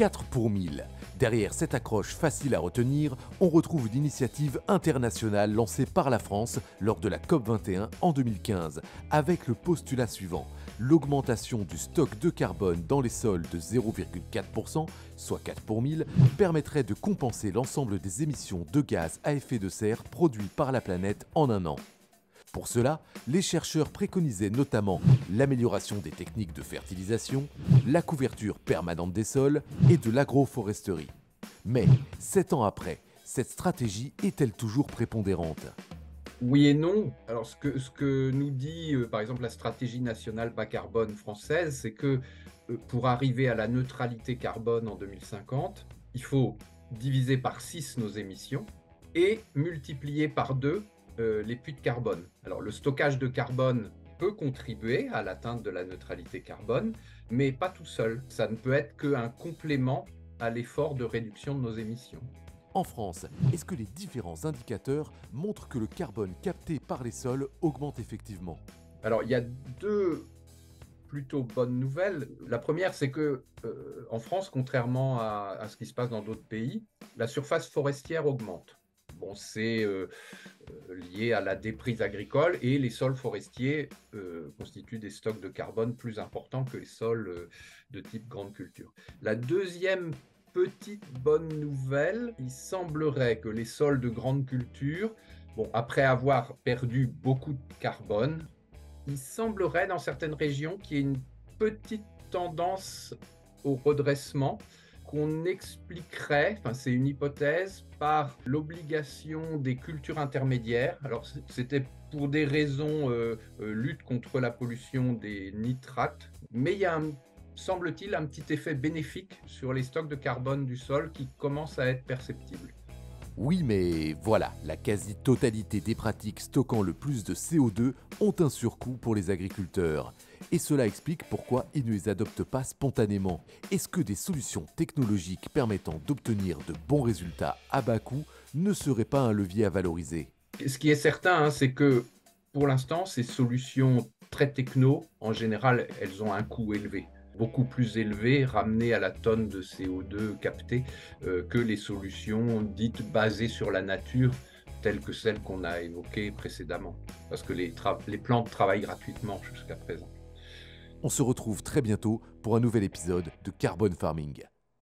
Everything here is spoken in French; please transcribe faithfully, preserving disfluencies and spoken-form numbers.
quatre pour mille. Derrière cette accroche facile à retenir, on retrouve une initiative internationale lancée par la France lors de la COP vingt et un en deux mille quinze, avec le postulat suivant, l'augmentation du stock de carbone dans les sols de zéro virgule quatre pour cent, soit quatre pour mille, permettrait de compenser l'ensemble des émissions de gaz à effet de serre produits par la planète en un an. Pour cela, les chercheurs préconisaient notamment l'amélioration des techniques de fertilisation, la couverture permanente des sols et de l'agroforesterie. Mais, sept ans après, cette stratégie est-elle toujours prépondérante? Oui et non. Alors ce que, ce que nous dit euh, par exemple la stratégie nationale bas carbone française, c'est que euh, pour arriver à la neutralité carbone en deux mille cinquante, il faut diviser par six nos émissions et multiplier par deux Euh, les puits de carbone. Alors le stockage de carbone peut contribuer à l'atteinte de la neutralité carbone, mais pas tout seul. Ça ne peut être qu'un complément à l'effort de réduction de nos émissions. En France, est-ce que les différents indicateurs montrent que le carbone capté par les sols augmente effectivement? Alors il y a deux plutôt bonnes nouvelles. La première, c'est que euh, en France, contrairement à, à ce qui se passe dans d'autres pays, la surface forestière augmente. Bon, c'est euh, lié à la déprise agricole et les sols forestiers euh, constituent des stocks de carbone plus importants que les sols euh, de type grande culture. La deuxième petite bonne nouvelle, il semblerait que les sols de grande culture, bon, après avoir perdu beaucoup de carbone, il semblerait dans certaines régions qu'il y ait une petite tendance au redressement, qu'on expliquerait, enfin c'est une hypothèse, par l'obligation des cultures intermédiaires. Alors c'était pour des raisons euh, euh, lutte contre la pollution des nitrates, mais il y a, semble-t-il, un petit effet bénéfique sur les stocks de carbone du sol qui commence à être perceptible. Oui, mais voilà, la quasi-totalité des pratiques stockant le plus de C O deux ont un surcoût pour les agriculteurs. Et cela explique pourquoi ils ne les adoptent pas spontanément. Est-ce que des solutions technologiques permettant d'obtenir de bons résultats à bas coût ne seraient pas un levier à valoriser? Ce qui est certain, hein, c'est que pour l'instant, ces solutions très techno, en général, elles ont un coût élevé. Beaucoup plus élevé, ramené à la tonne de C O deux captée, euh, que les solutions dites basées sur la nature, telles que celles qu'on a évoquées précédemment. Parce que les, les plantes travaillent gratuitement jusqu'à présent. On se retrouve très bientôt pour un nouvel épisode de Carbon Farming.